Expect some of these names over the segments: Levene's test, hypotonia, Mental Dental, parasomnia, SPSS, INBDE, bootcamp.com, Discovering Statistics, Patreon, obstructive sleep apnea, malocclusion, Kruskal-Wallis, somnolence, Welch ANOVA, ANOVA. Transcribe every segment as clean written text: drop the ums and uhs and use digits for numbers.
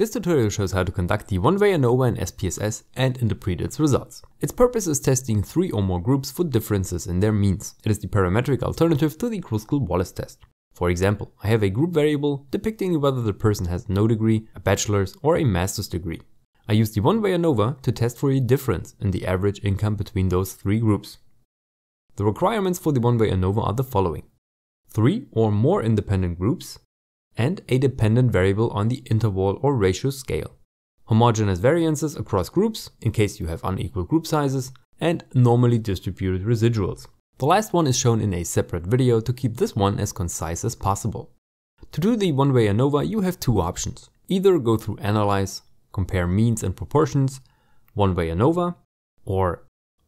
This tutorial shows how to conduct the one-way ANOVA in SPSS and interpret its results. Its purpose is testing 3 or more groups for differences in their means. It is the parametric alternative to the Kruskal-Wallis test. For example, I have a group variable depicting whether the person has no degree, a bachelor's or a master's degree. I use the one-way ANOVA to test for a difference in the average income between those 3 groups. The requirements for the one-way ANOVA are the following: 3 or more independent groups and a dependent variable on the interval or ratio scale, homogeneous variances across groups in case you have unequal group sizes, and normally distributed residuals. The last one is shown in a separate video to keep this one as concise as possible. To do the one-way ANOVA you have 2 options. Either go through Analyze, Compare Means and Proportions, One-Way ANOVA, or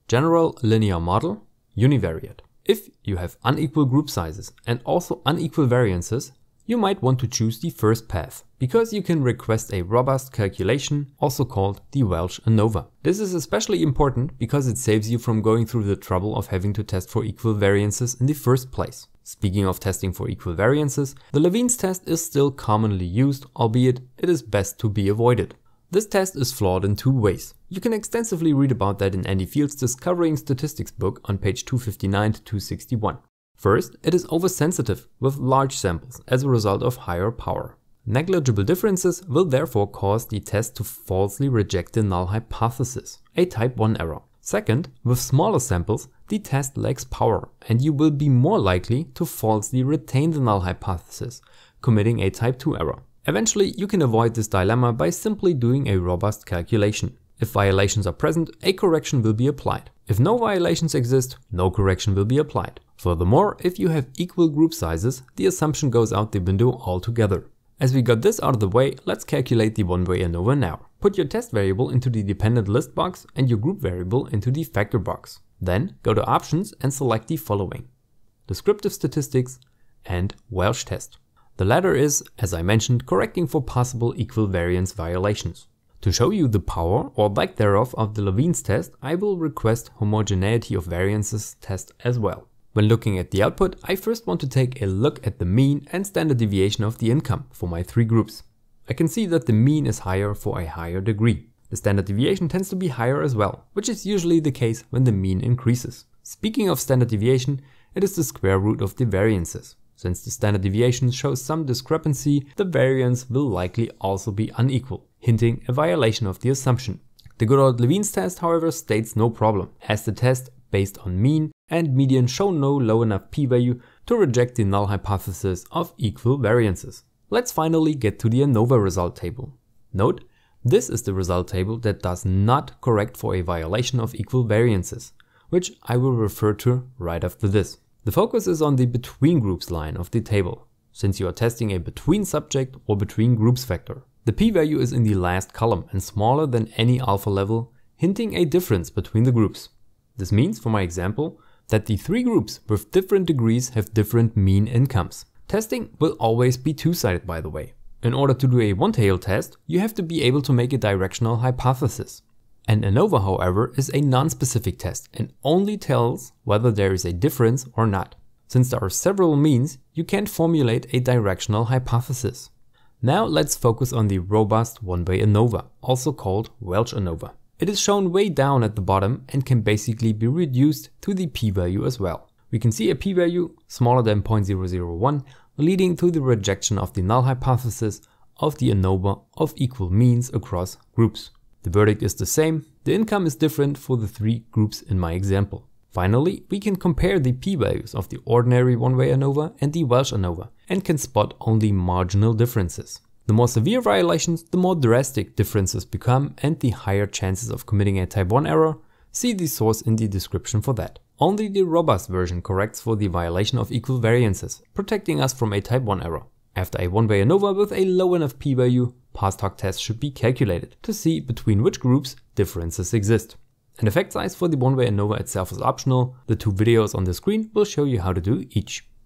General Linear Model, Univariate. If you have unequal group sizes and also unequal variances, you might want to choose the first path, because you can request a robust calculation, also called the Welch ANOVA. This is especially important because it saves you from going through the trouble of having to test for equal variances in the first place. Speaking of testing for equal variances, the Levene's test is still commonly used, albeit it is best to be avoided. This test is flawed in 2 ways. You can extensively read about that in Andy Field's Discovering Statistics book on page 259 to 261. First, it is oversensitive with large samples as a result of higher power. Negligible differences will therefore cause the test to falsely reject the null hypothesis, a type 1 error. Second, with smaller samples, the test lacks power and you will be more likely to falsely retain the null hypothesis, committing a type 2 error. Eventually, you can avoid this dilemma by simply doing a robust calculation. If violations are present, a correction will be applied. If no violations exist, no correction will be applied. Furthermore, if you have equal group sizes, the assumption goes out the window altogether. As we got this out of the way, let's calculate the one-way ANOVA now. Put your test variable into the dependent list box and your group variable into the factor box. Then go to Options and select the following: Descriptive Statistics and Welch Test. The latter is, as I mentioned, correcting for possible equal variance violations. To show you the power or lack thereof of the Levene's test, I will request Homogeneity of Variances test as well. When looking at the output, I first want to take a look at the mean and standard deviation of the income for my 3 groups. I can see that the mean is higher for a higher degree. The standard deviation tends to be higher as well, which is usually the case when the mean increases. Speaking of standard deviation, it is the square root of the variances. Since the standard deviation shows some discrepancy, the variance will likely also be unequal, hinting a violation of the assumption. The good old Levene's test, however, states no problem, as the test, based on mean and median, show no low enough p-value to reject the null hypothesis of equal variances. Let's finally get to the ANOVA result table. Note, this is the result table that does not correct for a violation of equal variances, which I will refer to right after this. The focus is on the between groups line of the table, since you are testing a between subject or between groups factor. The p-value is in the last column and smaller than any alpha level, hinting a difference between the groups. This means, for my example, that the 3 groups with different degrees have different mean incomes. Testing will always be two-sided, by the way. In order to do a one-tailed test, you have to be able to make a directional hypothesis. An ANOVA, however, is a non-specific test and only tells whether there is a difference or not. Since there are several means, you can't formulate a directional hypothesis. Now let's focus on the robust one-way ANOVA, also called Welch ANOVA. It is shown way down at the bottom and can basically be reduced to the p-value as well. We can see a p-value smaller than 0.001, leading to the rejection of the null hypothesis of the ANOVA of equal means across groups. The verdict is the same, the income is different for the 3 groups in my example. Finally, we can compare the p-values of the ordinary one-way ANOVA and the Welch ANOVA and can spot only marginal differences. The more severe violations, the more drastic differences become and the higher chances of committing a type 1 error. See the source in the description for that. Only the robust version corrects for the violation of equal variances, protecting us from a type 1 error. After a one-way ANOVA with a low enough p-value, post hoc tests should be calculated to see between which groups differences exist. An effect size for the one-way ANOVA itself is optional. The 2 videos on the screen will show you how to do each.